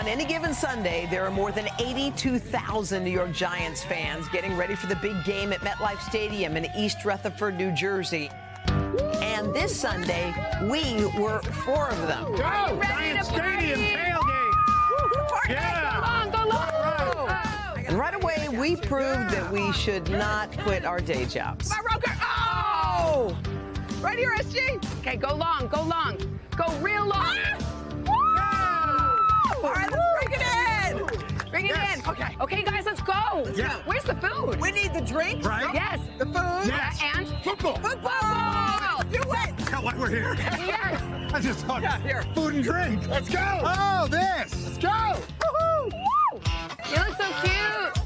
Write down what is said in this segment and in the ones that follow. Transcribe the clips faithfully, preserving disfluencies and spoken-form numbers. On any given Sunday, there are more than eighty-two thousand New York Giants fans getting ready for the big game at MetLife Stadium in East Rutherford, New Jersey. And this Sunday, we were four of them. Go! Giants Stadium tailgate! Woo-hoo. Yeah! Go long, go long! All right. And right away, we proved that we should not quit our day jobs. My Roker! Oh! Right here, S G! Okay, go long, go long. Go real long. All right, let's bring it in. Bring it yes. in. Okay. Okay, guys, let's go. Let's yeah. go. Where's the food? We need the drinks. Right? Yes. The food. Yes. Uh, and? Football. Football. Do it. That's not why we're here. Yes. I just thought yeah, here. Food and drink. Let's go. Oh, this. Let's go. Woo-hoo. Woo. You look so cute.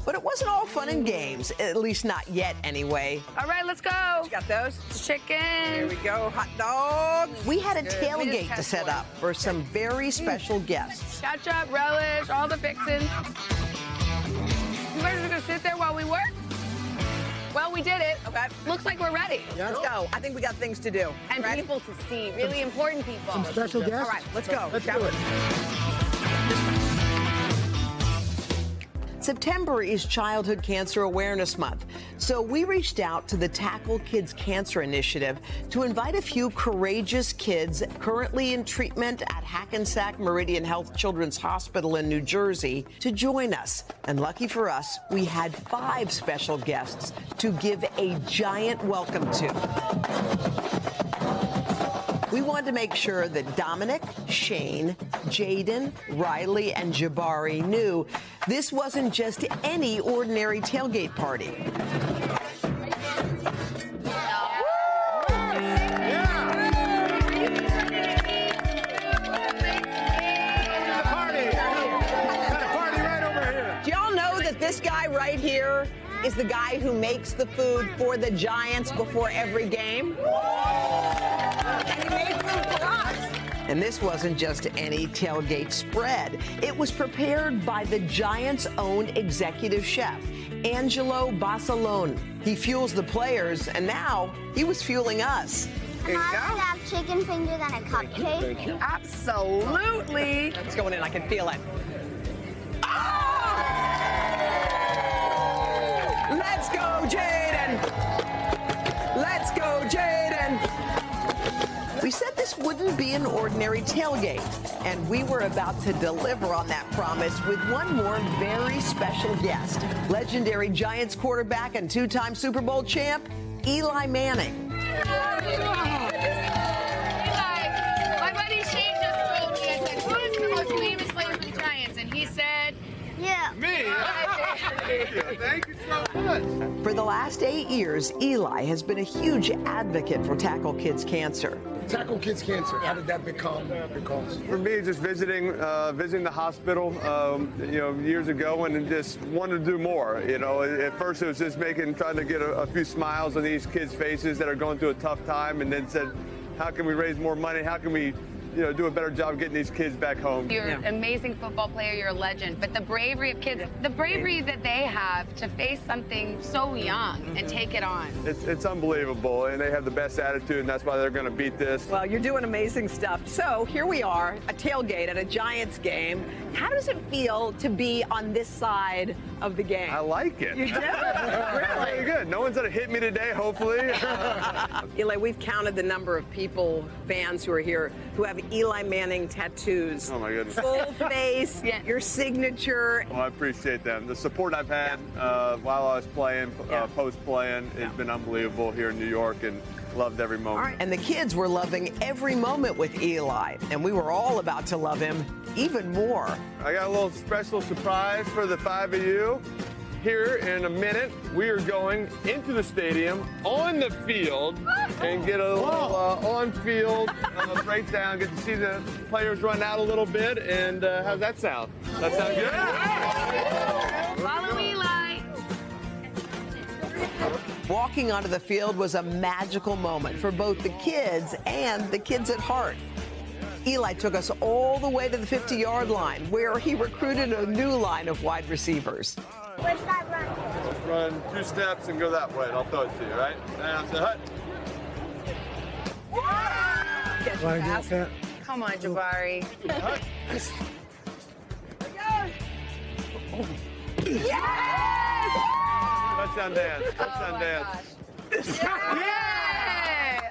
But it wasn't all fun and games, at least not yet anyway. All right, let's go. You got those? Chicken. Here we go. Hot dogs. We had a Good. tailgate to set one. up for some very special mm. guests. Ketchup, relish, all the fixings. You guys are going to sit there while we work? Well, we did it. Okay. Looks like we're ready. Yeah. Let's go. I think we got things to do. And ready? people to see, really some, important people. Some special guests. All right, let's go. Let's Shout do it. it. September is Childhood Cancer Awareness Month, so we reached out to the Tackle Kids Cancer Initiative to invite a few courageous kids currently in treatment at Hackensack Meridian Health Children's Hospital in New Jersey to join us. And lucky for us, we had five special guests to give a giant welcome to. We wanted to make sure that Dominic, Shane, Jaden, Riley, and Jabari knew this wasn't just any ordinary tailgate party. Yeah. Party. Got a party right over here. Do y'all know that this guy right here is the guy who makes the food for the Giants before every game? And he made food for us. And this wasn't just any tailgate spread. It was prepared by the Giants' own executive chef, Angelo Basalone. He fuels the players, and now he was fueling us. Here you go. I would have chicken fingers and a cupcake. Absolutely. It's going in. I can feel it. Oh! Let's go, Jaden. Let's go, Jaden. We said this wouldn't be an ordinary tailgate, and we were about to deliver on that promise with one more very special guest, legendary Giants quarterback and two-time Super Bowl champ, Eli Manning. Eli, my buddy Shane just told me, I said, who is the most famous player for the Giants? And he said, yeah. Me? Thank you so much. For the last eight years, Eli has been a huge advocate for Tackle Kids Cancer. Tackle Kids Cancer, how did that become? Because for me, just visiting, uh, visiting the hospital, um, you know, years ago, and just wanted to do more. You know, at first it was just making, trying to get a, a few smiles on these kids' faces that are going through a tough time, and then said, how can we raise more money? How can we, you know, do a better job getting these kids back home? You're yeah. an amazing football player, you're a legend, but the bravery of kids, the bravery that they have to face something so young mm-hmm. and take it on. It's, it's unbelievable, and they have the best attitude, and that's why they're gonna beat this. Well, you're doing amazing stuff. So here we are, a tailgate at a Giants game. How does it feel to be on this side of the game? I like it. You do? Really? Really good. No one's gonna hit me today, hopefully. Eli, we've counted the number of people, fans who are here, who have Eli Manning tattoos. Oh, my goodness. Full face, yeah. your signature. Well, I appreciate them. The support I've had yeah. uh, while I was playing, yeah. uh, post-playing, yeah. has been unbelievable here in New York, and loved every moment. Right. And the kids were loving every moment with Eli, and we were all about to love him even more. I got a little special surprise for the five of you. Here in a minute, we are going into the stadium, on the field, and get a little uh, on-field uh, breakdown, get to see the players run out a little bit, and uh, how's that sound? That sound good? Yeah. Follow Eli. Walking onto the field was a magical moment for both the kids and the kids at heart. Eli took us all the way to the fifty-yard line, where he recruited a new line of wide receivers. Where's that run? Run two steps and go that way, and I'll throw it to you, right? And say, hut. Get Come on, Jabari. Yes! Touchdown dance. Touchdown oh dance. Yeah!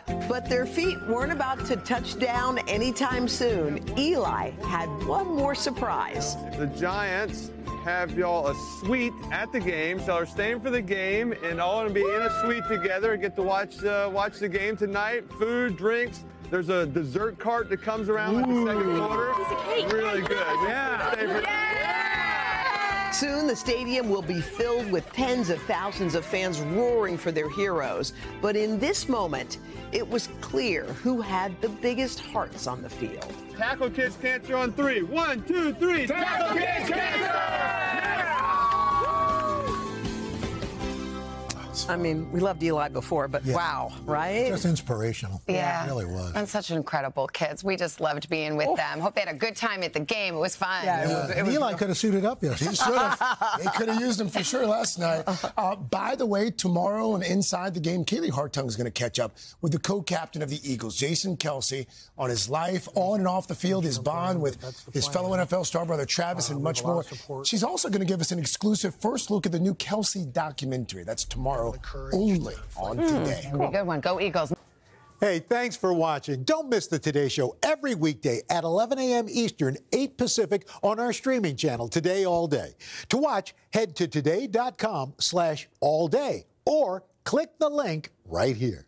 Yeah! But their feet weren't about to touch down anytime soon. Eli had one more surprise. The Giants have y'all a suite at the game, so they're staying for the game, and all gonna be in a suite together and get to watch uh, watch the game tonight. Food, drinks. There's a dessert cart that comes around in like the second quarter. It's really good. Yeah. Yeah. Yeah. Soon the stadium will be filled with tens of thousands of fans roaring for their heroes. But in this moment, it was clear who had the biggest hearts on the field. Tackle Kids Cancer on three. One, two, three. Tackle, Tackle Kids Cancer! I mean, we loved Eli before, but yeah. Wow, right? Just inspirational. Yeah. It really was. And such incredible kids. We just loved being with oh. them. Hope they had a good time at the game. It was fun. Yeah, it yeah. Was, it was Eli real... could have suited up yesterday. He should have. They could have used him for sure last night. Uh, by the way, tomorrow and inside the game, Kaylee Hartung is going to catch up with the co-captain of the Eagles, Jason Kelsey, on his life, on and off the field, his bond with his fellow N F L star brother Travis, uh, and much more. She's also going to give us an exclusive first look at the new Kelsey documentary. That's tomorrow. Only on Today. Mm, good one. Go Eagles. Hey, thanks for watching. Don't miss the Today Show every weekday at eleven a m Eastern, eight Pacific on our streaming channel, Today All Day. To watch, head to today dot com slash all day or click the link right here.